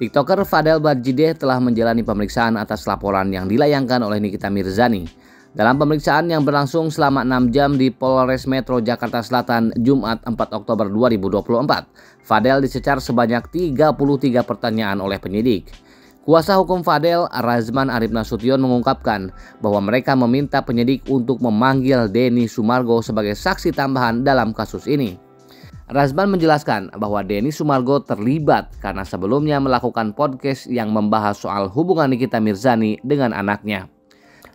TikToker Vadel Badjideh telah menjalani pemeriksaan atas laporan yang dilayangkan oleh Nikita Mirzani. Dalam pemeriksaan yang berlangsung selama 6 jam di Polres Metro Jakarta Selatan Jumat 4 Oktober 2024, Vadel dicecar sebanyak 33 pertanyaan oleh penyidik. Kuasa hukum Vadel, Razman Arif Nasution, mengungkapkan bahwa mereka meminta penyidik untuk memanggil Denny Sumargo sebagai saksi tambahan dalam kasus ini. Razman menjelaskan bahwa Denny Sumargo terlibat karena sebelumnya melakukan podcast yang membahas soal hubungan Nikita Mirzani dengan anaknya.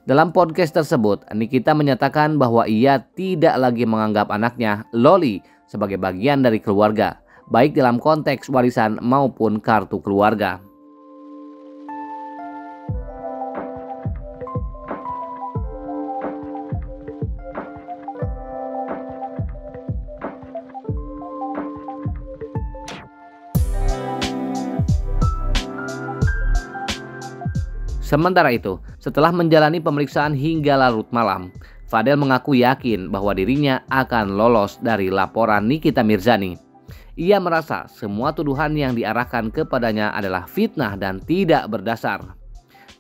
Dalam podcast tersebut, Nikita menyatakan bahwa ia tidak lagi menganggap anaknya, Lolly, sebagai bagian dari keluarga, baik dalam konteks warisan maupun kartu keluarga. Sementara itu, setelah menjalani pemeriksaan hingga larut malam, Vadel mengaku yakin bahwa dirinya akan lolos dari laporan Nikita Mirzani. Ia merasa semua tuduhan yang diarahkan kepadanya adalah fitnah dan tidak berdasar.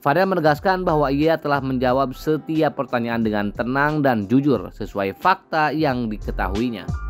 Vadel menegaskan bahwa ia telah menjawab setiap pertanyaan dengan tenang dan jujur sesuai fakta yang diketahuinya.